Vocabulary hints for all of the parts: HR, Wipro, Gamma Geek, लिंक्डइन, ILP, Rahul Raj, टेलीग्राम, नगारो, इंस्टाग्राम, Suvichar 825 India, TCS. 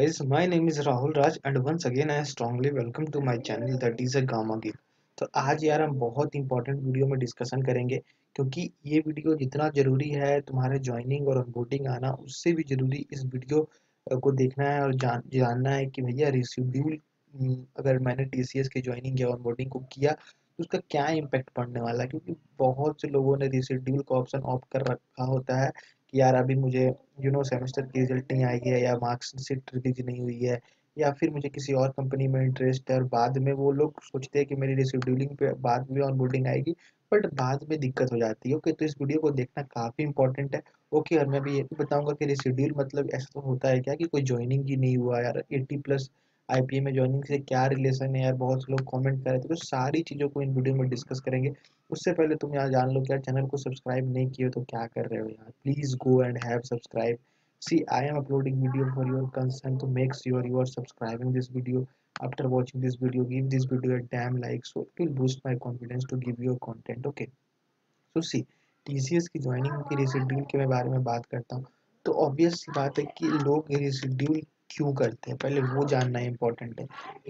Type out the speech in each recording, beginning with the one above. guys, my name is Rahul Raj and once again I strongly welcome to my channel that is a Gamma Geek। तो आज यार हम बहुत important video में discussion करेंगे क्योंकि ये वीडियो जितना ज़रूरी है तुम्हारे ज्वाइनिंग और अनबोर्डिंग आना, उससे भी ज़रूरी इस वीडियो को देखना है और जानना है कि भैया रिशेड्यूल अगर मैंने TCS के ज्वाइनिंग या अनबोर्डिंग को किया तो उसका क्या इम्पैक्ट पड़ने वाला है, क्योंकि बहुत से लोगों ने रिशेड्यूल का ऑप्शन ऑप्ट कर रखा होता है कि यार अभी मुझे सेमेस्टर की रिजल्ट नहीं आई है या मार्क्सशीट रिलीज नहीं हुई है या फिर मुझे किसी और कंपनी में इंटरेस्ट है और बाद में वो लोग सोचते हैं कि मेरी रिशेड्यूलिंग पे बाद में ऑनबोर्डिंग आएगी बट बाद में दिक्कत हो जाती है। ओके, तो इस वीडियो को देखना काफ़ी इंपॉर्टेंट है। ओके, और मैं भी ये बताऊंगा कि रिशेड्यूल मतलब ऐसा तो होता है क्या कि कोई ज्वाइनिंग ही नहीं हुआ यार, 80+ IPA में ज्वाइनिंग से क्या रिलेशन है यार, बहुत से लोग कमेंट कर रहे थे। तो सारी चीज़ों को इन वीडियो में डिस्कस करेंगे। उससे पहले तुम यहाँ जान लो कि यार चैनल को सब्सक्राइब नहीं किए तो क्या कर रहे हो यार, please go and have subscribe. See, I am uploading video for your consent, to make sure you are subscribing this video। After watching this video, give this video a damn like, so it will boost my confidence to give you a content। Okay, so see, TCS की joining की reschedule के बारे में बात करता हूँ तो obvious सी बात है कि लोग रिशेड्यूल क्यों करते हैं, पहले वो जानना इम्पोर्टेंट है।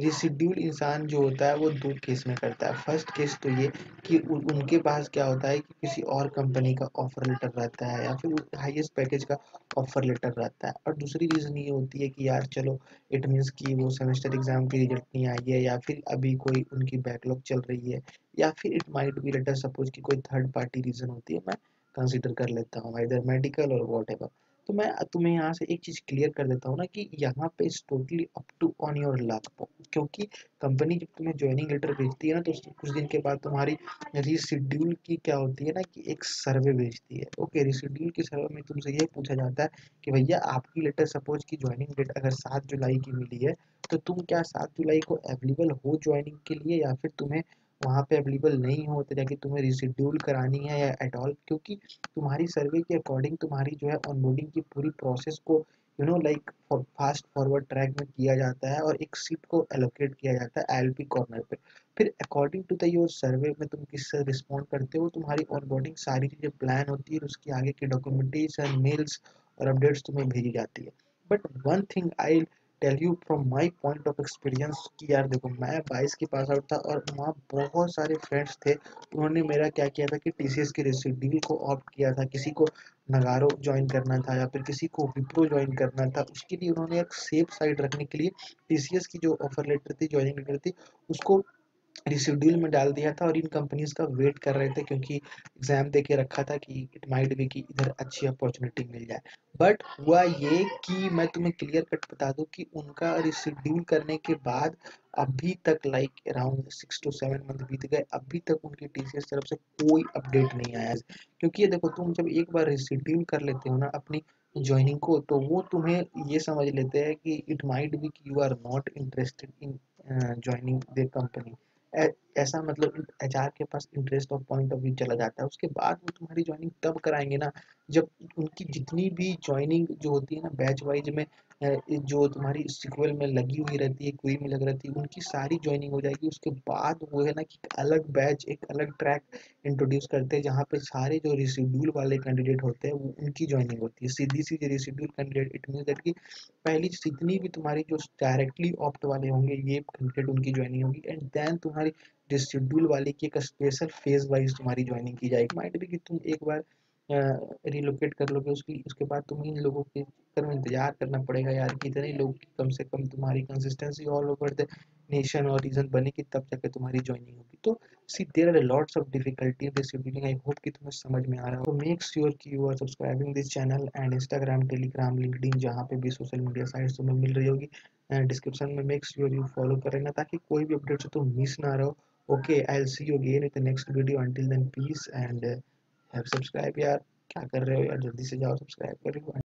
रिशेड्यूल इंसान जो होता है वो दो केस में करता है। फर्स्ट केस तो ये कि उनके पास क्या होता है कि किसी और कंपनी का ऑफर लेटर रहता है या फिर हाईएस्ट पैकेज का ऑफर लेटर रहता है। और दूसरी रीज़न ये होती है कि यार चलो इट मीन्स कि वो सेमेस्टर एग्ज़ाम की रिजल्ट नहीं आई है या फिर अभी कोई उनकी बैकलॉग चल रही है या फिर it might be later suppose कि कोई थर्ड पार्टी रीज़न होती है, मैं कंसिडर कर लेता हूँ इधर मेडिकल और वॉटेवर। तो मैं तुम्हें यहाँ से एक चीज़ क्लियर कर देता हूँ ना कि यहाँ पे इस totally up to on your luck, क्योंकि कंपनी जब तुम्हें ज्वाइनिंग लेटर भेजती है ना तो कुछ दिन के बाद तुम्हारी रिशेड्यूल की क्या होती है ना कि एक सर्वे भेजती है। ओके, रिशेड्यूल के सर्वे में तुमसे ये पूछा जाता है कि भैया आपकी लेटर सपोज की ज्वाइनिंग डेट अगर 7 जुलाई की मिली है तो तुम क्या 7 जुलाई को अवेलेबल हो ज्वाइनिंग के लिए या फिर तुम्हें वहाँ पे अवेलेबल नहीं होते जाके तुम्हें रिशेड्यूल करानी है या एट ऑल, क्योंकि तुम्हारी सर्वे के अकॉर्डिंग तुम्हारी जो है ऑनबोर्डिंग की पूरी प्रोसेस को फास्ट फॉरवर्ड ट्रैक में किया जाता है और एक सीट को एलोकेट किया जाता है ILP कॉर्नर पे। फिर according to the your survey में तुम किससे रिस्पॉन्ड करते हो, तुम्हारी ऑनबोर्डिंग सारी चीज़ें प्लान होती है, उसकी आगे की डॉक्यूमेंटेशन, मेल्स और अपडेट्स तुम्हें भेजी जाती है। But one thing I tell you from my point of experience कि यार देखो मैं 22 के पास आउट था और वहाँ बहुत सारे फ्रेंड्स थे, उन्होंने मेरा क्या किया था कि TCS के रिशेड्यूल को ऑप्ट किया था। किसी को नगारो ज्वाइन करना था या फिर किसी को विप्रो ज्वाइन करना था, उसके लिए उन्होंने एक सेफ साइड रखने के लिए TCS की जो ऑफर लेटर थी, ज्वाइनिंग लेटर थी, उसको रिशेड्यूल में डाल दिया था और इन कंपनीज का वेट कर रहे थे क्योंकि एग्ज़ाम दे के रखा था कि इट माइट बी कि इधर अच्छी अपॉर्चुनिटी मिल जाए। बट हुआ ये कि मैं तुम्हें क्लियर कट बता दूं कि उनका रिशेड्यूल करने के बाद अभी तक लाइक अराउंड 6 to 7 मंथ बीत गए, अभी तक उनकी TCS तरफ से कोई अपडेट नहीं आया। क्योंकि ये देखो तुम जब एक बार रिशेड्यूल कर लेते हो ना अपनी ज्वाइनिंग को तो वो तुम्हें ये समझ लेते हैं कि इट माइट बी कि you are not interested in joining there company, ऐसा मतलब HR के पास interest of point of view चला जाता है। उसके बाद वो तुम्हारी ज्वाइनिंग तब कराएंगे ना जब उनकी जितनी भी ज्वाइनिंग जो होती है ना बैच वाइज में जो तुम्हारी सिक्वेल में लगी हुई रहती है, क्वी में लग रहती है, उनकी सारी ज्वाइनिंग हो जाएगी। उसके बाद वो है ना कि अलग बैच, एक अलग ट्रैक इंट्रोड्यूस करते हैं जहाँ पे सारे जो रिशेड्यूल वाले कैंडिडेट होते हैं वो उनकी ज्वाइनिंग होती है। सीधी सीधी reschedule candidate it mean that कि पहली जितनी भी तुम्हारी जो डायरेक्टली ऑप्ट वाले होंगे ये कैंडिडेट उनकी ज्वाइनिंग होगी एंड देन तुम्हारी रिशेड्यूल वाले की एक स्पेशल फेज वाइज तुम्हारी ज्वाइनिंग की जाएगी। माइट भी कि तुम एक बार रिलोकेट कर लोगे उसके बाद तुम्हें इन लोगों के तरफ इंतजार करना पड़ेगा यार कि इतने लोग कम से कम तुम्हारी consistency all over the nation और रीजन बनेगी तब जाके तुम्हारी ज्वाइनिंग होगी। तो see there are lots of difficulty in this video, I hope कि तुम्हें समझ में आ रहा हो। तो मेक श्योर कि you are subscribing this channel and इंस्टाग्राम, टेलीग्राम, लिंक्डइन जहाँ पे भी सोशल मीडिया साइट्स तुम्हें मिल रही होगी, डिस्क्रिप्शन में मेक श्योर यू फॉलो कर लेना ताकि कोई भी अपडेट से तुम मिस ना रहो। Okay, I will see you again in the next video, until then peace and have subscribe. यार क्या कर रहे हो यार, जल्दी से जाओ सब्सक्राइब करो।